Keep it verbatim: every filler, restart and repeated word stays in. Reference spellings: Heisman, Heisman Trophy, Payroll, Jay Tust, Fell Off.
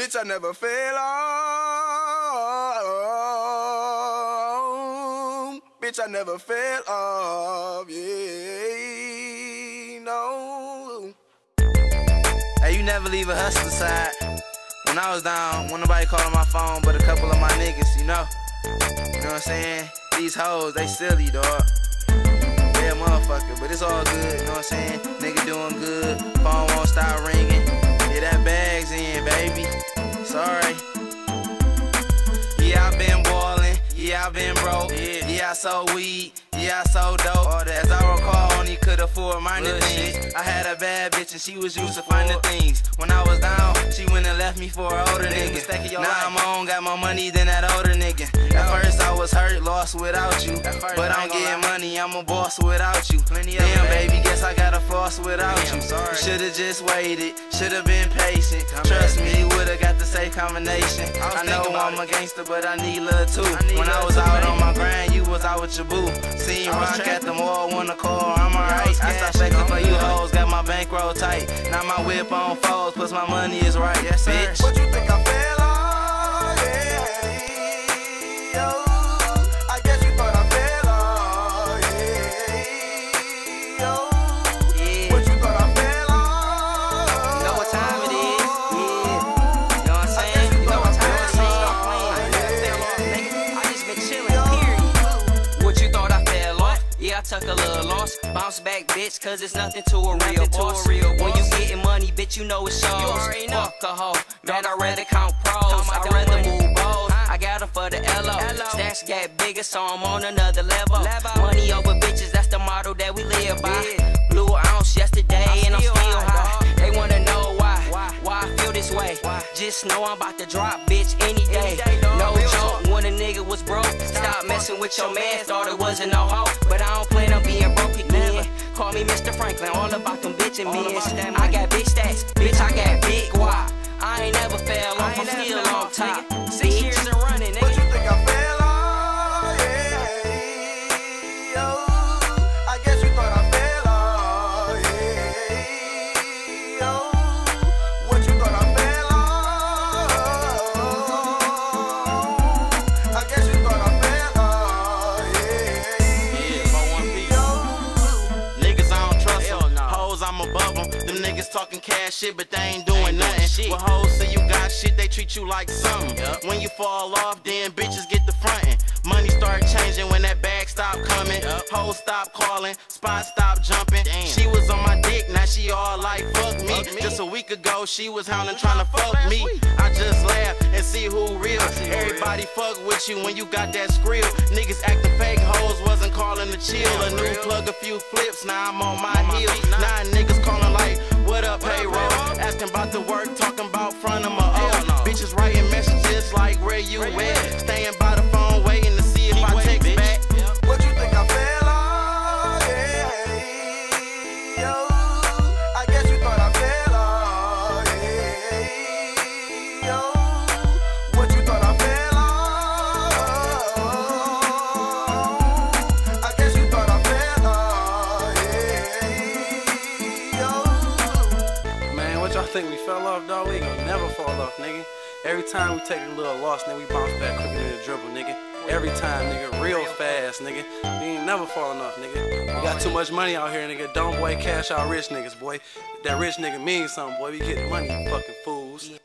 Bitch, I never fell off. Bitch, I never fell off. Yeah, no. Hey, you never leave a hustler side. When I was down, when nobody called on my phone but a couple of my niggas, you know. You know what I'm saying? These hoes, they silly, dog. Yeah, motherfucker, but it's all good, you know what I'm saying? Nigga doing good, phone won't stop ringing. Yeah, that bag's in, baby. Sorry. Yeah, I been ballin', yeah, I been broke. Yeah, yeah I sold weed, yeah, I sold dope. All that. As I recall, only could afford minor things. I had a bad bitch and she was used to finding things. When I was down, she went and left me for an older nigga. Now I'm on, got more money than that older nigga. At first I was hurt, lost without you. But I'm getting money, I'm a boss without you. Damn, baby, guess I gotta floss without you. Should've just waited, should've been patient. Trust me, would've got the safe combination. I know I'm a gangster, but I need love too. When I was out on my grind, you was out with your boo. Seen rock at the mall, wanna call, I'm alright. I stopped flexing for you hoes, got my bankroll tight. Now my whip on foes, plus my money is right. Yes, bitch. What you think I fell off? Yeah, oh, I guess you thought I fell off. Yeah, oh, yeah. What you thought I fell off? You know what time it is? Yeah. You know what I'm saying? You know what time it is? Stop playing. I just been chilling, period. What you thought I fell off? Yeah, I took a little loss. Bounce back, bitch, cause it's nothing to a real boss. When you getting money, bitch, you know it's yours. You already know. Alcohol, man, I'd rather count pros. I'd rather move balls. I got them for the L O. Stash got bigger, so I'm on another level. Money over bitches, that's the motto that we live by. Blew an ounce yesterday and I'm still high. They wanna know why, why I feel this way. Just know I'm about to drop, bitch, any day. No joke, when a nigga was broke. Stop messing with your man, thought it wasn't no hope. But I don't plan on being broke again. Call me Mister Franklin, all about them bitch and me. I got big stacks, bitch, I got big why. I ain't never fell off, I'm still on top. Six years and running, nigga. What you think I fell off? Yeah, oh, I guess you thought I fell off. Yeah, oh, what you thought I fell off? I guess you thought I fell off. Yeah, yeah, my one piece. Oh. Niggas I don't trust them. Nah. Hoes I'm above them. Them niggas talking cash shit, but they ain't doing ain't nothing. Shit. Well, hoes say you got shit, they treat you like something. Yep. When you fall off, then bitches get the frontin'. Money start changing when that bag stop coming. Yep. Hoes stop calling, spots stop jumping. Damn. She was on my dick, now she all like fuck me. Fuck me. Just a week ago, she was hounding trying to fuck me. Week. I just laugh and see who real. See Everybody who real. Fuck with you when you got that skrill. Niggas acting fake, hoes wasn't calling to chill. Yeah, a new real. Plug, a few flips, now I'm on my I'm heels. My feet, nah. Nine niggas calling like, what up, what payroll? Up, asking about the work, talking about front of my oh, no. Bitches writing messages like where you where at? You staying by the phone, waiting to see if Keep I waiting, text bitch. Back. Yep. What you think I fell off? Yeah, oh, I guess you thought I fell off. Yeah, oh, what you thought I fell off? I guess you thought I fell off. Yeah, oh. Man, what y'all think we fell off, dog? We gonna never fall off, nigga. Every time we take a little loss, nigga, we bounce back quicker than a dribble, nigga. Every time, nigga, real fast, nigga. We ain't never falling off, nigga. We got too much money out here, nigga. Don't, boy, cash out rich niggas, boy. That rich nigga means something, boy. We get money, you fucking fools.